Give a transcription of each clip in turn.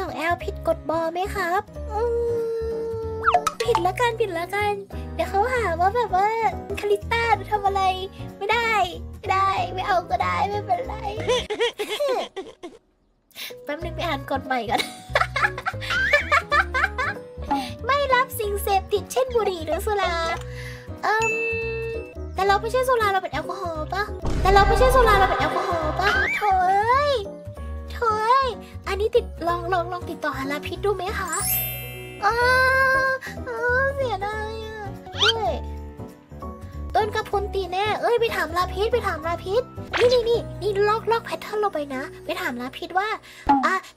2L ผิดกฎบอไหมครับผิดละกันผิดละกันเดี๋ยวเขาหาว่าแบบว่าคาริต้าทำอะไรไม่ได้ไม่ได้ไม่เอาก็ได้ไม่เป็นไรแป๊บนึงไปอ่านกฎใหม่ก่อนไม่รับสิ่งเสพติดเช่นบุหรี่หรือสุราแต่เราไม่ใช่โซลาเราเป็นแอลกอฮอล์ป่ะโถ่เอ้ยอันนี้ติดลองติดต่อหาลาพิษดูไหมคะเสียดายอ่ะเฮ้ยต้นกระพุนตีแน่เอ้ยไปถามลาพิษนี่ลอกแพทเทิร์นลงไปนะไปถามลาพิษว่า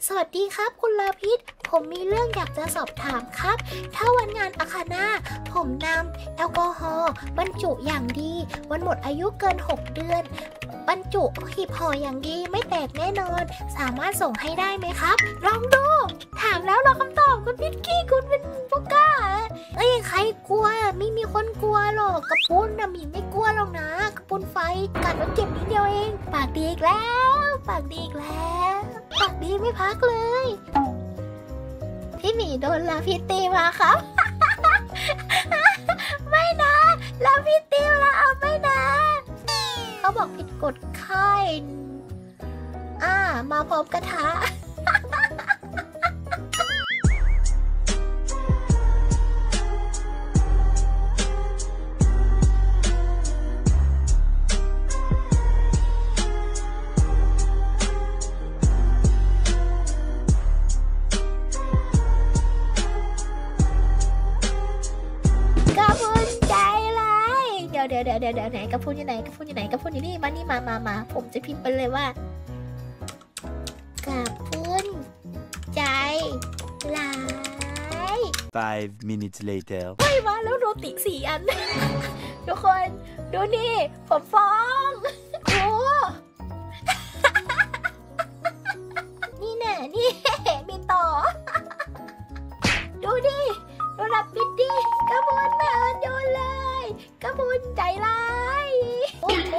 สวัสดีครับคุณลาพิษผมมีเรื่องอยากจะสอบถามครับถ้าวันงานอาคาน่าผมนำแอลกอฮอล์บรรจุอย่างดีวันหมดอายุเกิน6เดือนบรรจุหีบห่ออย่างดีไม่แตกแน่นอนสามารถส่งให้ได้ไหมครับลองดูถามแล้วรอคำตอบคุณพิกกี้คุณเป็นพวกกล้าเอ้ยใครกลัวไม่มีคนกลัวหรอกกระพุ้นนะมีไม่กลัวหรอกนะกระพุ้นไฟกัดแล้วเจ็บนิดเดียวเองปากดีอีกแล้วปากดีไม่พักเลยพี่หมีโดนลาพิตีมาครับ ไม่นะลาพิตีมาเอาไม่นะเขาบอกผิดกฎค่ายมาพร้อมกระทะเดี๋ยวไหนกระพุ้นอยู่ไหนกระพุ้นอยู่นี่มานี่มาผมจะพิมพ์ไปเลยว่ากระพุ้นใจร้าย 5 minutes later เฮ้ยมาแล้วโรติ4อัน ทุกคนดูนี่ผมฟ้องโอ้ นี่แน่นี่ มีต่อ ดูดิดูรับบิดดิกระพุ้นไม่อ่อนโยนเลยกระพุ้นใจร้ายโอ้โห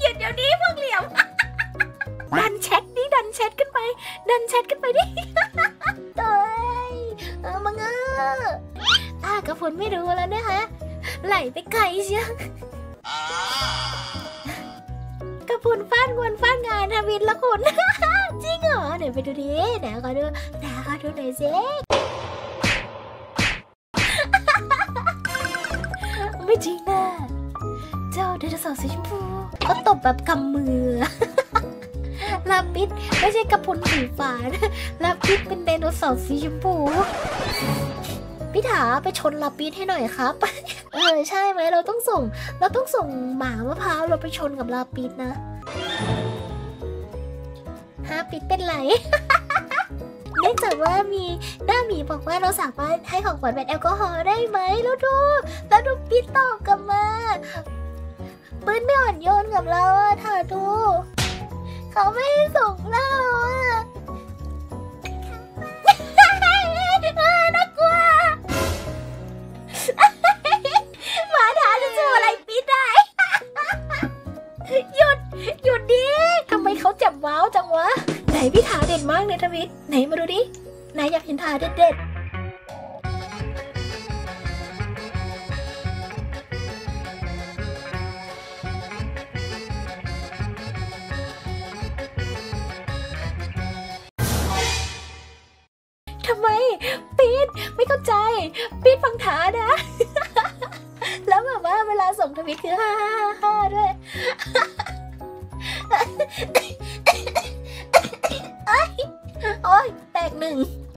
หยุดเดี๋ยวนี้พวกเหลี่ยมดันแชทนี่ดันแชทขึ้นไปดิเอ้ยมังเงอกระพุ้นไม่รู้แล้วนะคะไหลไปไกลเชียวกระพุ้นฟาดงานทวินละคุณจริงเหรอเดี๋ยวไปดูดิเดี๋ยวขอดูหน่อยสิไม่จริงนะเจ้าไดโนเสาร์สีชมพูเขาตบแบบกำมือลาพิษไม่ใช่กระพุนสีฟ้าลาพิษเป็นไดโนเสาร์สีชมพูพี่ถาไปชนลาพิษให้หน่อยครับใช่ไหมเราต้องส่งหมามะพร้าวเราไปชนกับลาพิษนะฮะพิษเป็นไรเนื่องจากว่ามีหน้าหมีบอกว่าเราสามารถให้ของขวัญเป็นแอลกอฮอล์ได้ไหมแล้วดูปิดตอบกลับมาปืนไม่อ่อนโยนกับเราเธอดูเขาไม่ให้ส่งเราน่ากลัวมาถามจะสู้อะไรปิดได้หยุดดิทำไมเขาจับว้าวจังวะไหนพี่ถาเด่นมากเลยทวิตไหนมาดูดิไหนอยากเห็นถาเด็ดๆทำไมปี๊ดไม่เข้าใจปี๊ดฟังถานะ แล้วแบบว่าเวลาส่งทวิตคือฮ่าด้วย โอ๊ยแตกหนึ่ง